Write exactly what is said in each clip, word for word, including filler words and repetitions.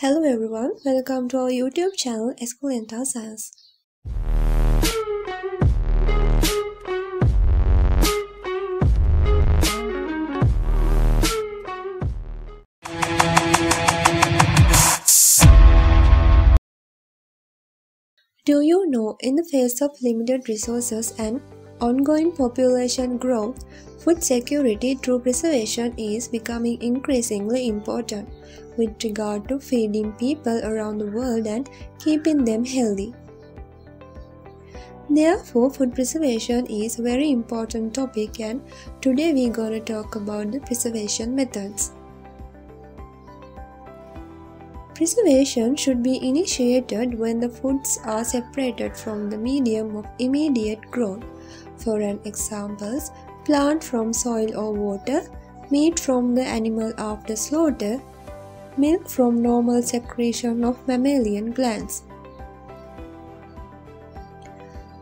Hello everyone, welcome to our YouTube channel Esculenta Science. Do you know, in the face of limited resources and ongoing population growth, food security through preservation is becoming increasingly important with regard to feeding people around the world and keeping them healthy. Therefore, food preservation is a very important topic, and today we're gonna talk about the preservation methods. Preservation should be initiated when the foods are separated from the medium of immediate growth. For an example, plant from soil or water, meat from the animal after slaughter, milk from normal secretion of mammalian glands.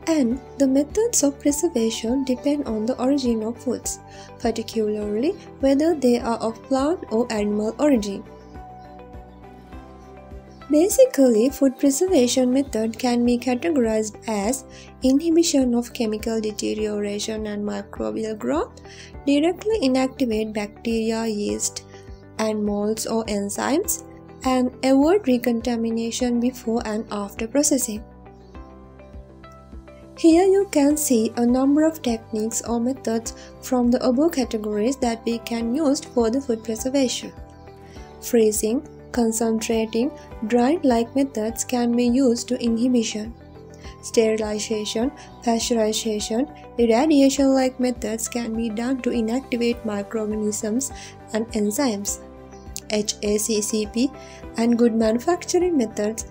And the methods of preservation depend on the origin of foods, particularly whether they are of plant or animal origin. Basically, food preservation method can be categorized as inhibition of chemical deterioration and microbial growth, directly inactivate bacteria, yeast, and molds or enzymes, and avoid recontamination before and after processing. Here you can see a number of techniques or methods from the above categories that we can use for the food preservation. Freezing, concentrating, drying-like methods can be used to inhibition. Sterilization, pasteurization, irradiation-like methods can be done to inactivate microorganisms and enzymes. H A C C P and good manufacturing methods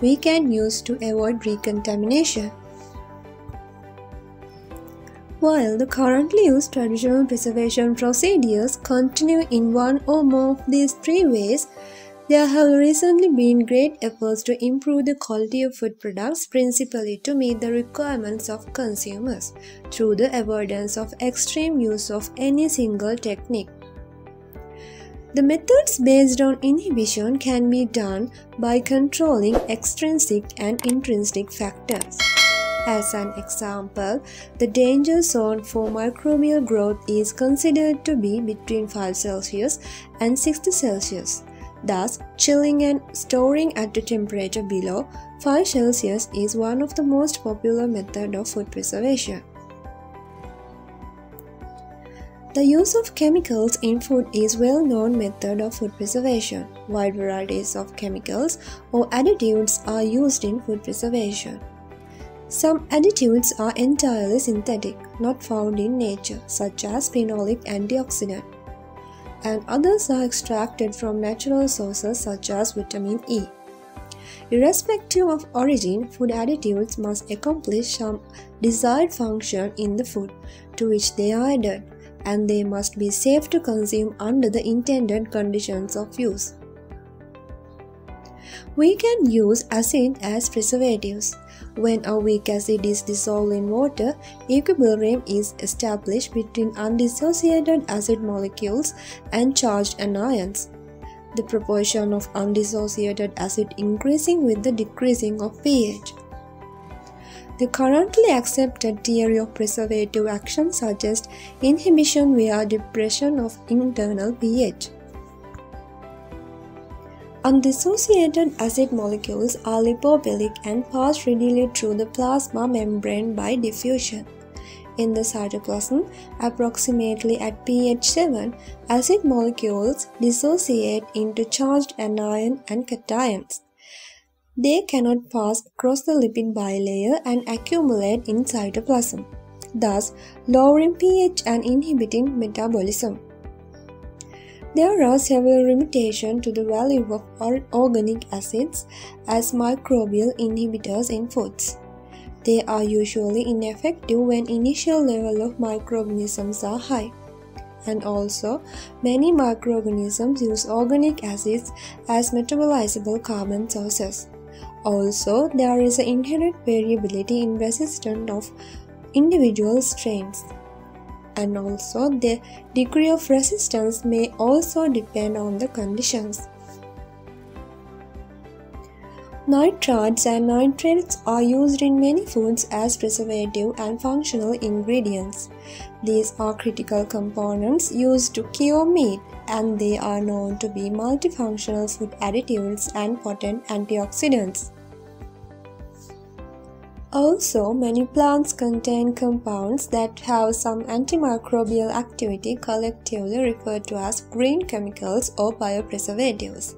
we can use to avoid recontamination. While the currently used traditional preservation procedures continue in one or more of these three ways, there have recently been great efforts to improve the quality of food products, principally to meet the requirements of consumers, through the avoidance of extreme use of any single technique. The methods based on inhibition can be done by controlling extrinsic and intrinsic factors. As an example, the danger zone for microbial growth is considered to be between five Celsius and sixty Celsius. Thus, chilling and storing at a temperature below five Celsius is one of the most popular methods of food preservation. The use of chemicals in food is a well-known method of food preservation. Wide varieties of chemicals or additives are used in food preservation. Some additives are entirely synthetic, not found in nature, such as phenolic antioxidant, and others are extracted from natural sources such as vitamin E. Irrespective of origin, food additives must accomplish some desired function in the food to which they are added, and they must be safe to consume under the intended conditions of use. We can use acid as preservatives. When a weak acid is dissolved in water, equilibrium is established between undissociated acid molecules and charged anions, the proportion of undissociated acid increasing with the decreasing of pH. The currently accepted theory of preservative action suggests inhibition via depression of internal pH. Undissociated acid molecules are lipophilic and pass readily through the plasma membrane by diffusion. In the cytoplasm, approximately at pH seven, acid molecules dissociate into charged anion and cations. They cannot pass across the lipid bilayer and accumulate in cytoplasm, thus lowering pH and inhibiting metabolism. There are several limitations to the value of organic acids as microbial inhibitors in foods. They are usually ineffective when initial level of microorganisms are high. And also, many microorganisms use organic acids as metabolizable carbon sources. Also, there is an inherent variability in resistance of individual strains. And also, the degree of resistance may also depend on the conditions. Nitrates and nitrates are used in many foods as preservative and functional ingredients. These are critical components used to cure meat, and they are known to be multifunctional food additives and potent antioxidants. Also, many plants contain compounds that have some antimicrobial activity, collectively referred to as green chemicals or biopreservatives.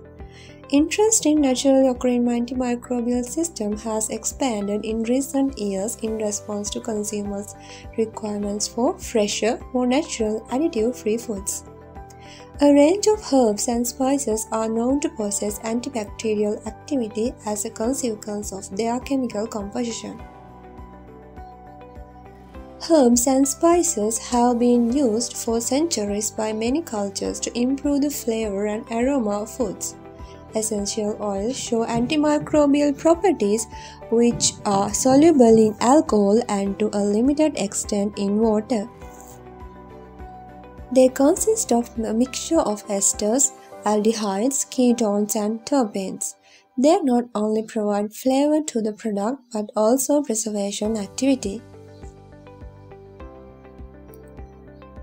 Interest in naturally occurring antimicrobial system has expanded in recent years in response to consumers' requirements for fresher, more natural, additive-free foods. A range of herbs and spices are known to possess antibacterial activity as a consequence of their chemical composition. Herbs and spices have been used for centuries by many cultures to improve the flavor and aroma of foods. Essential oils show antimicrobial properties, which are soluble in alcohol and to a limited extent in water. They consist of a mixture of esters, aldehydes, ketones, and terpenes. They not only provide flavor to the product but also preservation activity.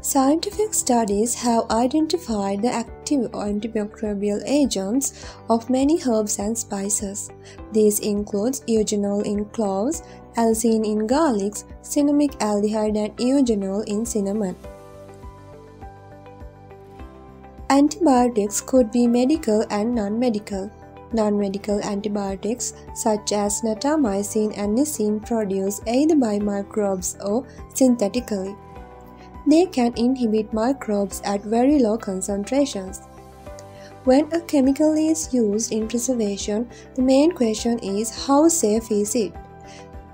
Scientific studies have identified the active antimicrobial agents of many herbs and spices. These include eugenol in cloves, allicin in garlic, cinnamic aldehyde, and eugenol in cinnamon. Antibiotics could be medical and non-medical. Non-medical antibiotics such as natamycin and nisin produced either by microbes or synthetically. They can inhibit microbes at very low concentrations. When a chemical is used in preservation, the main question is how safe is it?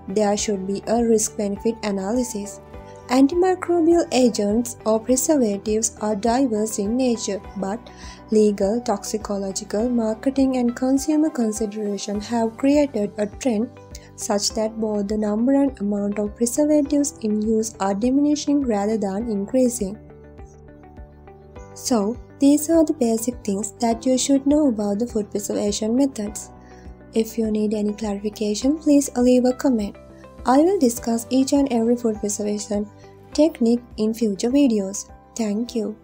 There should be a risk-benefit analysis. Antimicrobial agents or preservatives are diverse in nature, but legal, toxicological, marketing and consumer consideration have created a trend such that both the number and amount of preservatives in use are diminishing rather than increasing. So, these are the basic things that you should know about the food preservation methods. If you need any clarification, please leave a comment. I will discuss each and every food preservation technique in future videos. Thank you.